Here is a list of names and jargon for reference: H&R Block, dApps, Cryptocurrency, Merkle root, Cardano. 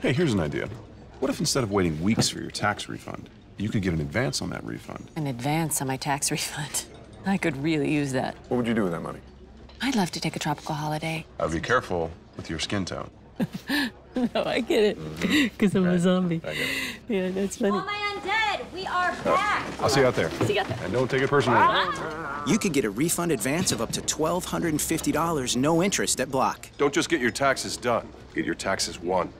Hey, here's an idea. What if instead of waiting weeks for your tax refund, you could get an advance on that refund? An advance on my tax refund? I could really use that. What would you do with that money? I'd love to take a tropical holiday. I'd be careful with your skin tone. No, I get it. Because I'm a zombie. I get it. Yeah, that's funny. All my undead, we are back. I'll see you out there. See you out there. And don't take it personally. You could get a refund advance of up to $1,250, no interest at Block. Don't just get your taxes done. Get your taxes won.